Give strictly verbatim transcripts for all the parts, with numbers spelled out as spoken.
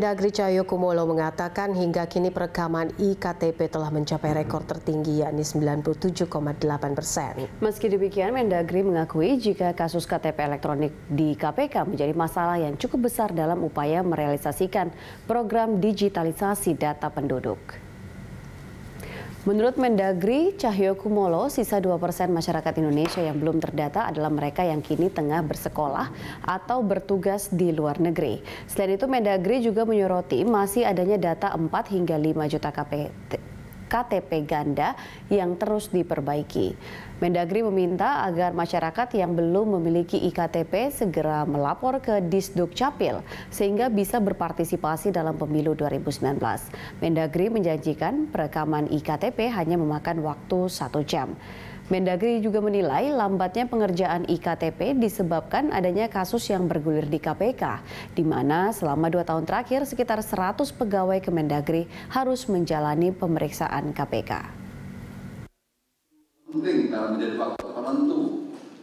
Mendagri Tjahjo Kumolo mengatakan hingga kini perekaman i K T P telah mencapai rekor tertinggi yakni sembilan puluh tujuh koma delapan persen. Meski demikian, Mendagri mengakui jika kasus K T P elektronik di K P K menjadi masalah yang cukup besar dalam upaya merealisasikan program digitalisasi data penduduk. Menurut Mendagri Tjahjo Kumolo, sisa dua persen masyarakat Indonesia yang belum terdata adalah mereka yang kini tengah bersekolah atau bertugas di luar negeri. Selain itu, Mendagri juga menyoroti masih adanya data empat hingga lima juta K T P ganda yang terus diperbaiki. Mendagri meminta agar masyarakat yang belum memiliki i K T P segera melapor ke Disdukcapil sehingga bisa berpartisipasi dalam Pemilu dua ribu sembilan belas. Mendagri menjanjikan perekaman i K T P hanya memakan waktu satu jam. Mendagri juga menilai lambatnya pengerjaan i K T P disebabkan adanya kasus yang bergulir di K P K, di mana selama dua tahun terakhir sekitar seratus pegawai Kemendagri harus menjalani pemeriksaan K P K. Penting dalam menjadi faktor penentu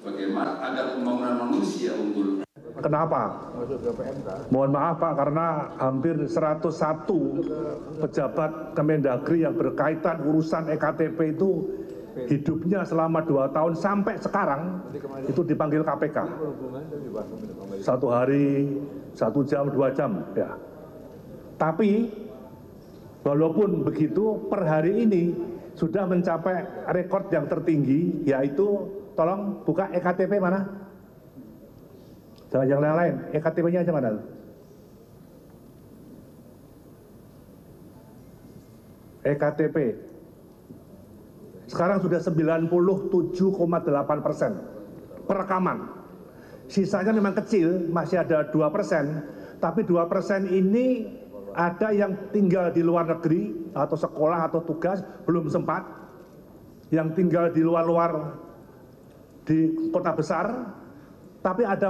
bagaimana agar pembangunan manusia unggul. Kenapa? Mohon maaf Pak, karena hampir seratus satu pejabat Kemendagri yang berkaitan urusan e K T P itu hidupnya selama dua tahun sampai sekarang itu dipanggil K P K. Satu hari, satu jam, dua jam. Ya. Tapi walaupun begitu per hari ini sudah mencapai rekor yang tertinggi, yaitu tolong buka e K T P mana? Jangan yang lain-lain, e K T P-nya aja mana? e K T P. Sekarang sudah sembilan puluh tujuh koma delapan persen perekaman. Sisanya memang kecil, masih ada dua persen, tapi dua persen ini ada yang tinggal di luar negeri atau sekolah atau tugas belum sempat, yang tinggal di luar-luar di kota besar, tapi ada